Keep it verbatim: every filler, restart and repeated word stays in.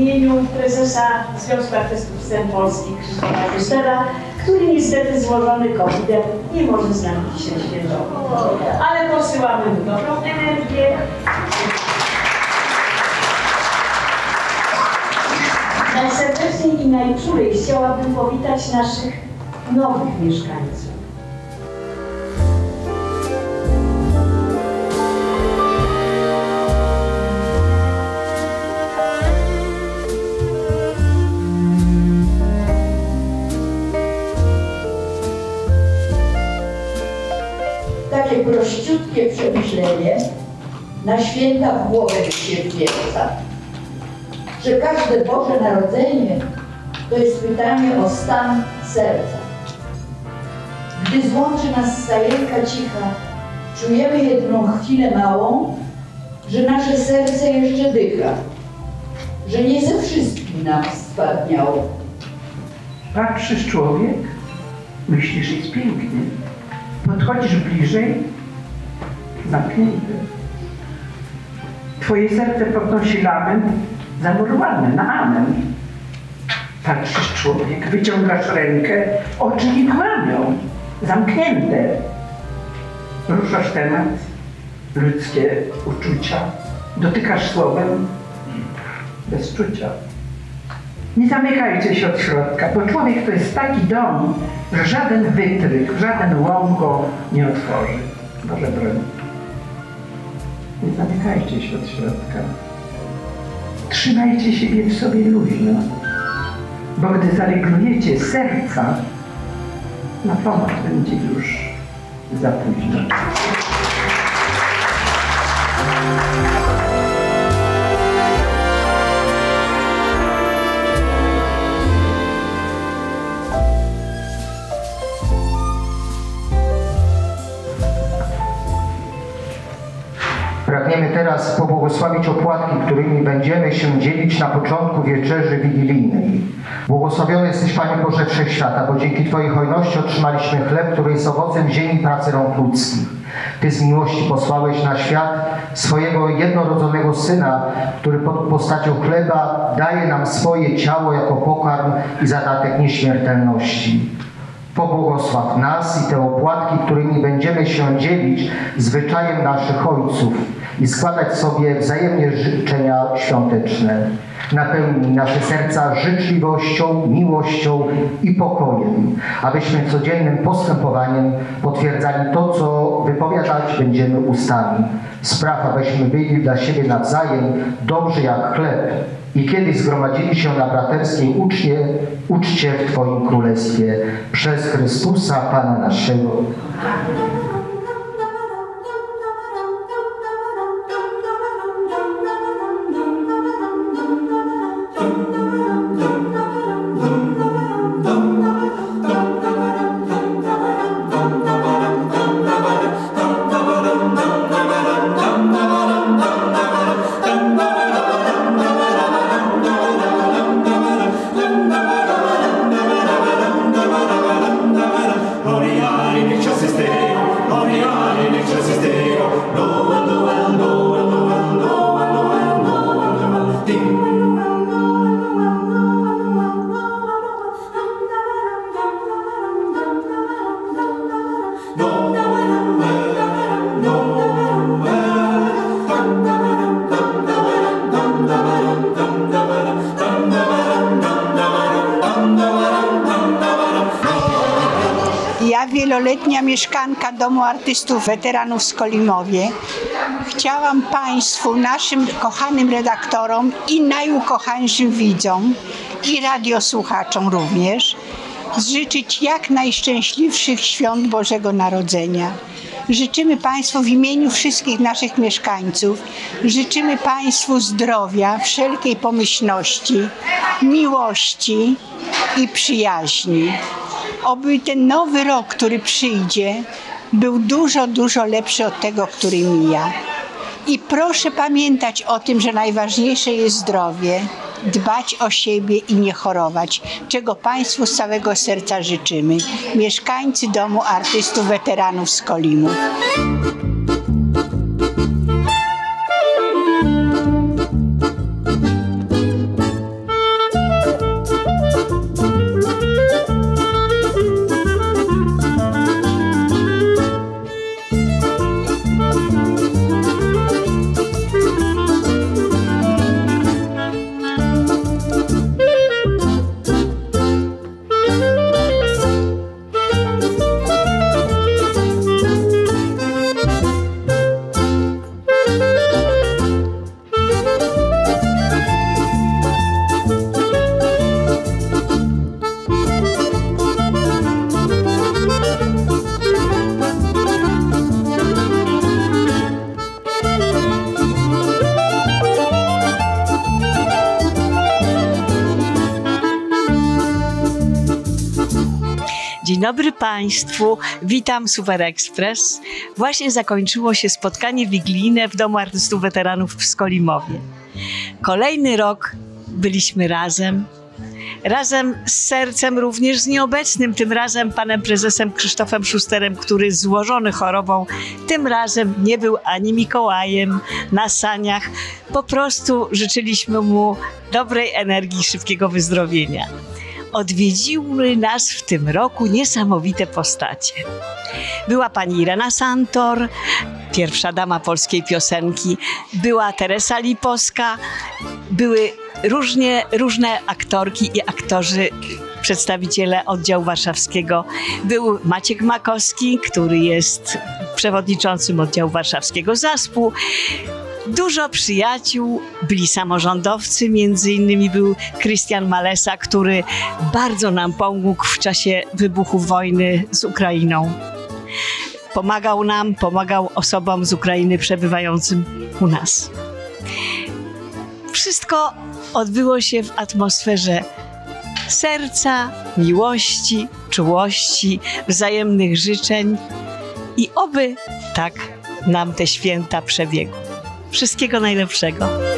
imieniu prezesa Związku Artystów Scen Polskich Krzysztofa Augustera, który niestety złożony kowidem nie może z nami dzisiaj świętować. Ale posyłamy mu dobrą energię. Najserdeczniej i najczulej chciałabym powitać naszych nowych mieszkańców. Takie prościutkie przemyślenie na święta w głowę się wpieca, że każde Boże Narodzenie to jest pytanie o stan serca. Gdy złączy nas sajenka cicha, czujemy jedną chwilę małą, że nasze serce jeszcze dycha, że nie ze wszystkim nam spadniało. Patrzysz, człowiek, myślisz, jest pięknie. Podchodzisz bliżej, zamknięty. Twoje serce podnosi lament, zamurowane na amen. Patrzysz, człowiek, wyciągasz rękę, oczy nie kłamią, zamknięte. Ruszasz temat, ludzkie uczucia, dotykasz słowem bez czucia. Nie zamykajcie się od środka, bo człowiek to jest taki dom, że żaden wytrych, żaden łom go nie otworzy. Boże broń. Nie zamykajcie się od środka. Trzymajcie siebie w sobie luźno, bo gdy zareglujecie serca, na pomoc będzie już za późno. Pragniemy teraz pobłogosławić opłatki, którymi będziemy się dzielić na początku wieczerzy wigilijnej. Błogosławiony jesteś, Panie Boże Wszechświata, bo dzięki Twojej hojności otrzymaliśmy chleb, który jest owocem ziemi pracy rąk ludzkich. Ty z miłości posłałeś na świat swojego jednorodzonego Syna, który pod postacią chleba daje nam swoje ciało jako pokarm i zadatek nieśmiertelności. Pobłogosław nas i te opłatki, którymi będziemy się dzielić zwyczajem naszych ojców i składać sobie wzajemnie życzenia świąteczne. Napełnij nasze serca życzliwością, miłością i pokojem, abyśmy codziennym postępowaniem potwierdzali to, co wypowiadać będziemy ustami. Spraw, abyśmy byli dla siebie nawzajem dobrzy jak chleb i kiedy zgromadzili się na braterskiej uczcie, uczcie w Twoim Królestwie przez Chrystusa Pana naszego. Wieloletnia mieszkanka Domu Artystów Weteranów w Skolimowie. Chciałam Państwu, naszym kochanym redaktorom i najukochańszym widzom i radiosłuchaczom również życzyć jak najszczęśliwszych świąt Bożego Narodzenia. Życzymy Państwu w imieniu wszystkich naszych mieszkańców, życzymy Państwu zdrowia, wszelkiej pomyślności, miłości i przyjaźni. Oby ten nowy rok, który przyjdzie, był dużo, dużo lepszy od tego, który mija. I proszę pamiętać o tym, że najważniejsze jest zdrowie, dbać o siebie i nie chorować, czego Państwu z całego serca życzymy. Mieszkańcy Domu Artystów Weteranów z Skolimów. Dzień dobry Państwu, witam Super Express. Właśnie zakończyło się spotkanie wigilijne w Domu Artystów Weteranów w Skolimowie. Kolejny rok byliśmy razem, razem z sercem również z nieobecnym, tym razem panem prezesem Krzysztofem Augusterem, który złożony chorobą, tym razem nie był ani Mikołajem na saniach. Po prostu życzyliśmy mu dobrej energii, szybkiego wyzdrowienia. Odwiedziły nas w tym roku niesamowite postacie. Była pani Irena Santor, pierwsza dama polskiej piosenki, była Teresa Lipowska, były różnie, różne aktorki i aktorzy, przedstawiciele oddziału warszawskiego. Był Maciek Makowski, który jest przewodniczącym oddziału warszawskiego zespół. Dużo przyjaciół, byli samorządowcy, między innymi był Krystian Malesa, który bardzo nam pomógł w czasie wybuchu wojny z Ukrainą. Pomagał nam, pomagał osobom z Ukrainy przebywającym u nas. Wszystko odbyło się w atmosferze serca, miłości, czułości, wzajemnych życzeń i oby tak nam te święta przebiegły. Wszystkiego najlepszego.